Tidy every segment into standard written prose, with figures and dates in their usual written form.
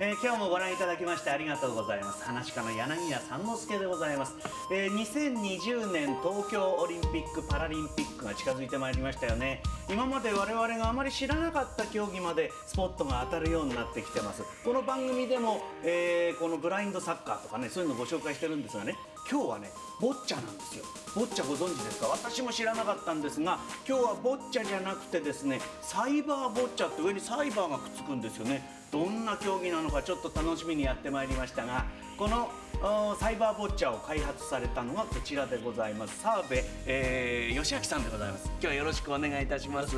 今日もご覧いただきましてありがとうございます。噺家の柳家三之助でございます。2020年東京オリンピック・パラリンピックが近づいてまいりましたよね。今まで我々があまり知らなかった競技までスポットが当たるようになってきてます。この番組でも、このブラインドサッカーとかね、そういうのをご紹介してるんですがね、今日はねボッチャなんですよ。ボッチャご存知ですか？私も知らなかったんですが、今日はボッチャじゃなくてですね、サイバーボッチャって上にサイバーがくっつくんですよね。どんな競技なのかちょっと楽しみにやってまいりましたが、このサイバーボッチャを開発されたのがこちらでございます。澤部義明さんでございます。今日はよろしくお願いいたします。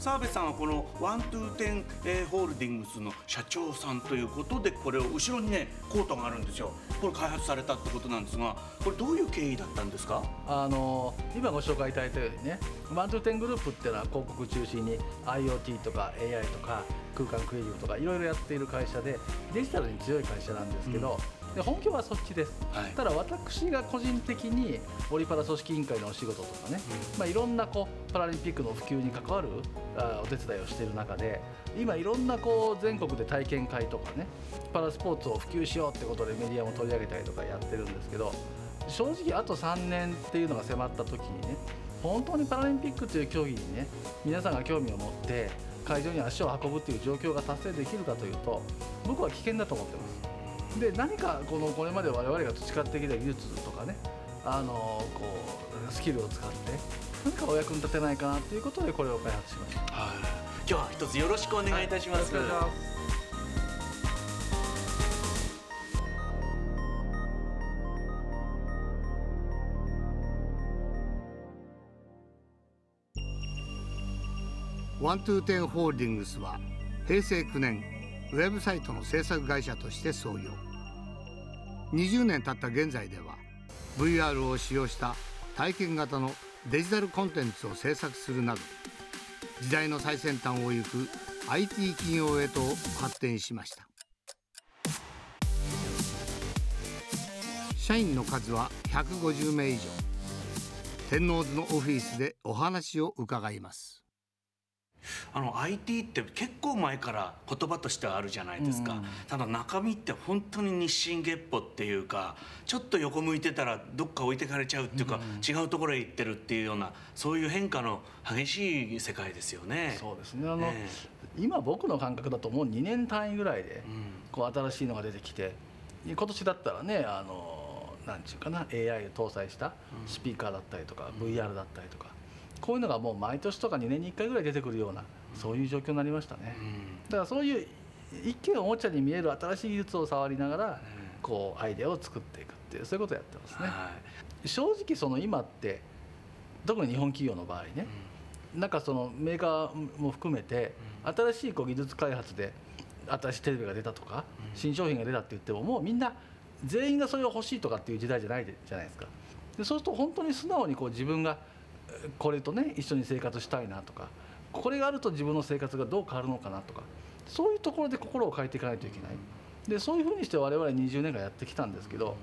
澤部さんはこのワントゥーテン、ホールディングスの社長さんということで、これを後ろにねコートがあるんですよ。これ開発されたってことなんですが、これどういう経緯だったんですか？今ご紹介いただいたようにね、ワントゥーテングループっていうのは広告中心に IoT とか AI とか空間クリエイティブとかいろいろやっている会社で、デジタルに強い会社なんですけど、で本業はそっちです。ただ私が個人的にオリパラ組織委員会のお仕事とかね、いろんなパラリンピックの普及に関わるお手伝いをしている中で、今いろんな全国で体験会とかね、パラスポーツを普及しようってことでメディアも取り上げたりとかやってるんですけど、正直あと3年っていうのが迫った時にね、本当にパラリンピックという競技にね皆さんが興味を持って会場に足を運ぶっていう状況が達成できるかというと、僕は危険だと思ってます。で何かこれまで我々が培ってきた技術とかね、スキルを使って何かお役に立てないかなということで、これを開発しました。今日は一つよろしくお願いいたします。ワントゥーテンホールディングスは平成9年ウェブサイトの制作会社として創業。20年経った現在では VR を使用した体験型のデジタルコンテンツを制作するなど、時代の最先端を行く IT 企業へと発展しました。社員の数は150名以上。天王洲のオフィスでお話を伺います。IT って結構前から言葉としてはあるじゃないですか。ただ中身って本当に日進月歩っていうか、ちょっと横向いてたらどっか置いてかれちゃうっていうか、違うところへ行ってるっていうような、そういう変化の激しい世界ですよね。そうですね。今僕の感覚だともう2年単位ぐらいで新しいのが出てきて、今年だったらね、なんていうかな、 AI を搭載したスピーカーだったりとか VR だったりとか。こういうのがもう毎年とか2年に1回ぐらい出てくるような、そういう状況になりましたね。だからそういう一見おもちゃに見える新しい技術を触りながらアイデアを作っていくっていう、そういうことをやってますね。正直今って特に日本企業の場合ね、なんかメーカーも含めて新しい技術開発で新しいテレビが出たとか新商品が出たって言っても、もうみんな全員がそれを欲しいとかっていう時代じゃないじゃないですか。でそうすると本当に素直に自分がこれとね一緒に生活したいなとか、これがあると自分の生活がどう変わるのかなとか、そういうところで心を変えていかないといけない。でそういうふうにして我々20年間やってきたんですけど、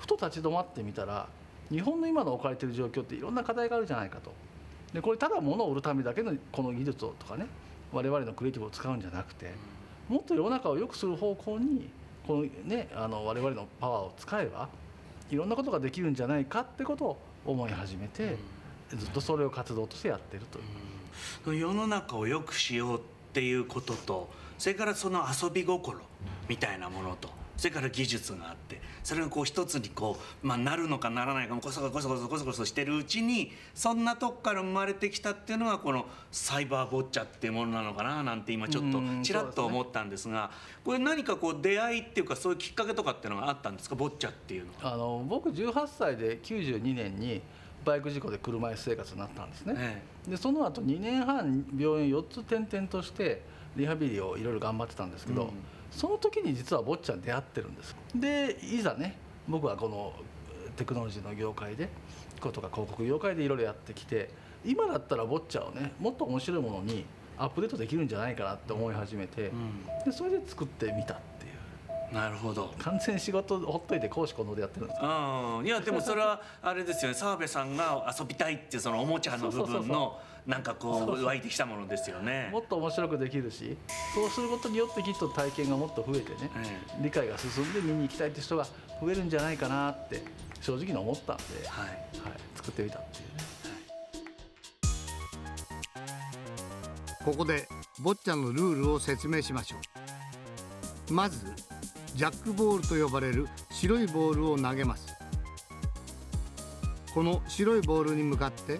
ふと立ち止まってみたら日本の今の置かれている状況っていろんな課題があるじゃないかと。でこれただ物を売るためだけのこの技術をとかね、我々のクリエイティブを使うんじゃなくて、もっと世の中を良くする方向にこの、ね、我々のパワーを使えばいろんなことができるんじゃないかってことを思い始めて、ずっとそれを活動としてやってると。世の中を良くしようっていうことと、それからその遊び心みたいなものと、それから技術があって、それが一つになるのかならないかもこそこそこそこそこそしてるうちに、そんなとこから生まれてきたっていうのがこのサイバーボッチャっていうものなのかななんて今ちょっとちらっと思ったんですが、これ何か出会いっていうか、そういうきっかけとかっていうのがあったんですか、ボッチャっていうのは。僕18歳で92年にバイク事故で車椅子生活になったんですね。でその後2年半病院4つ転々としてリハビリをいろいろ頑張ってたんですけど、その時に実はボッチャに出会ってるんです。でいざね、僕はこのテクノロジーの業界でとか広告業界でいろいろやってきて、今だったらボッチャをねもっと面白いものにアップデートできるんじゃないかなって思い始めて、でそれで作ってみたっていう、なるほど。完全仕事ほっといて公私混同でやってるんですか。いやでもそれはあれですよね。澤部さんが遊びたいっていうそのおもちゃの部分のなんかこう湧いてきたものですよね。もっと面白くできるし、そうすることによってきっと体験がもっと増えてね、理解が進んで見に行きたいって人が増えるんじゃないかなって正直に思ったんで、作ってみたっていうね。ここで坊ちゃんのルールを説明しましょう。まずジャックボールと呼ばれる白いボールを投げます。この白いボールに向かって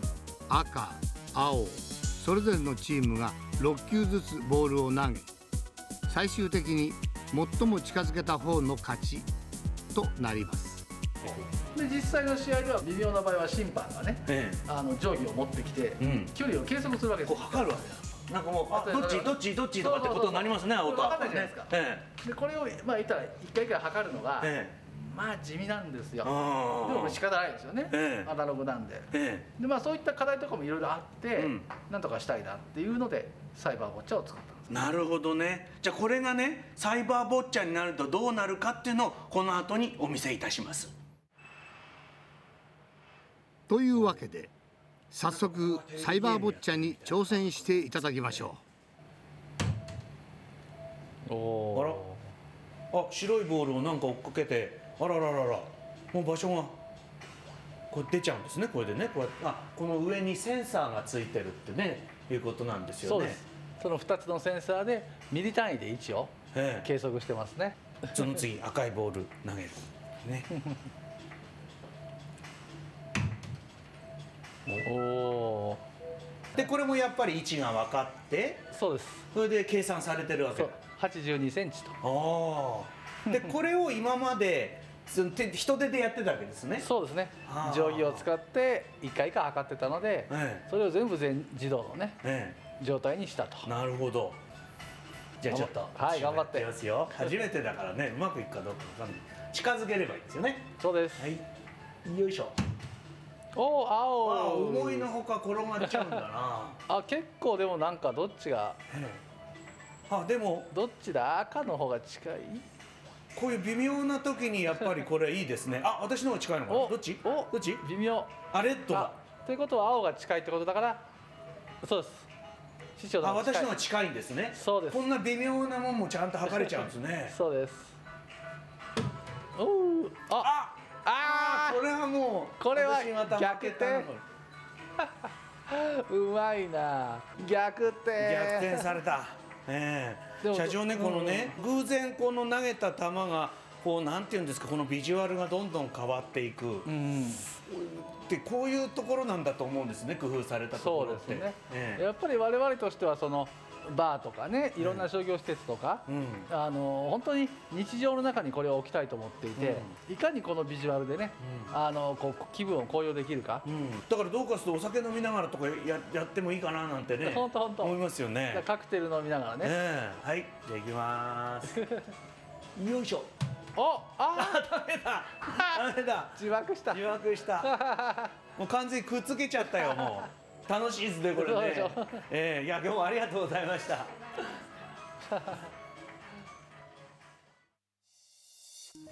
赤、青それぞれのチームが6球ずつボールを投げ、最終的に最も近づけた方の勝ちとなります。で実際の試合では微妙な場合は審判がね、定規を持ってきて、距離を計測するわけです。こう測るわけです。なんかもう、あ、どっちとかってことになりますね。分かんないじゃないですか。でこれをまあ言ったら一回一回測るのがまあ地味なんですよ。でも仕方ないですよね。アナログなんで。でまあそういった課題とかもいろいろあって、なんとかしたいなっていうのでサイバーボッチャを作ったんです。なるほどね。じゃあこれがねサイバーボッチャになるとどうなるかっていうのをこの後にお見せいたします。というわけで。早速サイバーボッチャに挑戦していただきましょう。あ、白いボールをなんか追っかけて、あらららら、もう場所がこう出ちゃうんですね。これでね、こうあこの上にセンサーがついてるってねいうことなんですよね。そうです。その2つのセンサーでミリ単位で位置を計測してますね。その次赤いボール投げるね。おでこれもやっぱり位置が分かってそうです。それで計算されてるわけだ。82センチと。でこれを今まで人手でやってたわけですね。そうですね。定規を使って1回か測ってたので、それを全部自動のね、状態にしたと。なるほど。じゃあちょっとはい頑張ってますよ。初めてだからねうまくいくかどうか分かんない。近づければいいんですよね。そうです、はい、よいしょ。お青思いのほか転がっちゃうんだなあ結構でもなんかどっちが、あでもどっちだ赤の方が近い。こういう微妙な時にやっぱりこれいいですね。あ私の方が近いのかな。どっちどっち微妙。あれとかということは青が近いってことだから。そうです。師匠の方が近い。あ私の方が近いんですね。そうです。こんな微妙なもんもちゃんと測れちゃうんですね。そうです。おおあっああこれはもうこれは逆転うまいな。逆転された。社長ねこのね偶然この投げた球がこうなんていうんですかこのビジュアルがどんどん変わっていくってこういうところなんだと思うんですね。工夫されたところって。そうですね。やっぱり我々としてはそのバーとかねいろんな商業施設とか、本当に日常の中にこれを置きたいと思っていて、いかにこのビジュアルでね、こう気分を高揚できるか、だからどうかするとお酒飲みながらとかやってもいいかななんてね本当本当思いますよね。カクテル飲みながらね。はいじゃあいきます。よいしょ。おあダメだダメだ。自爆したもう完全にくっつけちゃったよ。もう楽しいですねこれね。いや今日もありがとうございました。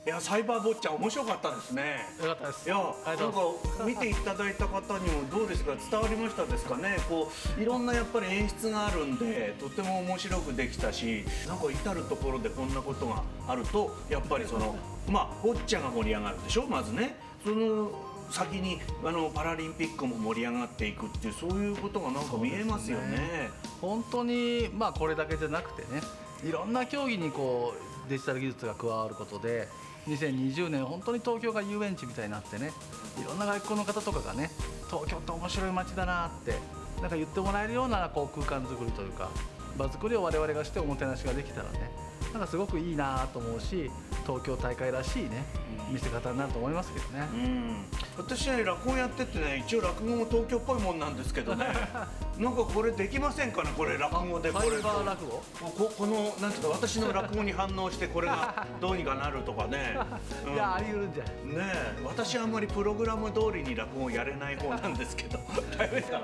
いやサイバーボッチャ面白かったですね。よかったです。いやなんか見ていただいた方にもどうですか伝わりましたですかね。こういろんなやっぱり演出があるんでとても面白くできたし、なんか至るところでこんなことがあるとやっぱりそのまあボッチャが盛り上がるでしょまずね。その先にパラリンピックも盛り上がっていくっていうそういうことがなんか見えますよね。本当にまあこれだけじゃなくてねいろんな競技にこうデジタル技術が加わることで2020年本当に東京が遊園地みたいになってねいろんな外国の方とかがね東京って面白い街だなってなんか言ってもらえるようなこう空間作りというか場作りを我々がしておもてなしができたらねなんかすごくいいなと思うし東京大会らしいね見せ方になると思いますけどね。私ね落語やっててね一応落語も東京っぽいもんなんですけどねなんかこれできませんかねこれ落語でこれサイバー落語このなんていうか私の落語に反応してこれがどうにかなるとかねいやあり得るんじゃないね。私あんまりプログラム通りに落語やれない方なんですけど大変ですか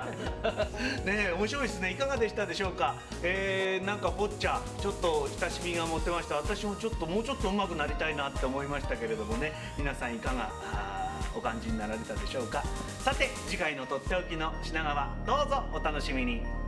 らね。面白いですね。いかがでしたでしょうか。なんかボッチャちょっと親しみが持ってました。私もちょっともうちょっと上手くなりたいなって思いましたけれどもね、皆さんいかがお感じになられたでしょうか。さて次回のとっておきの品川、どうぞお楽しみに。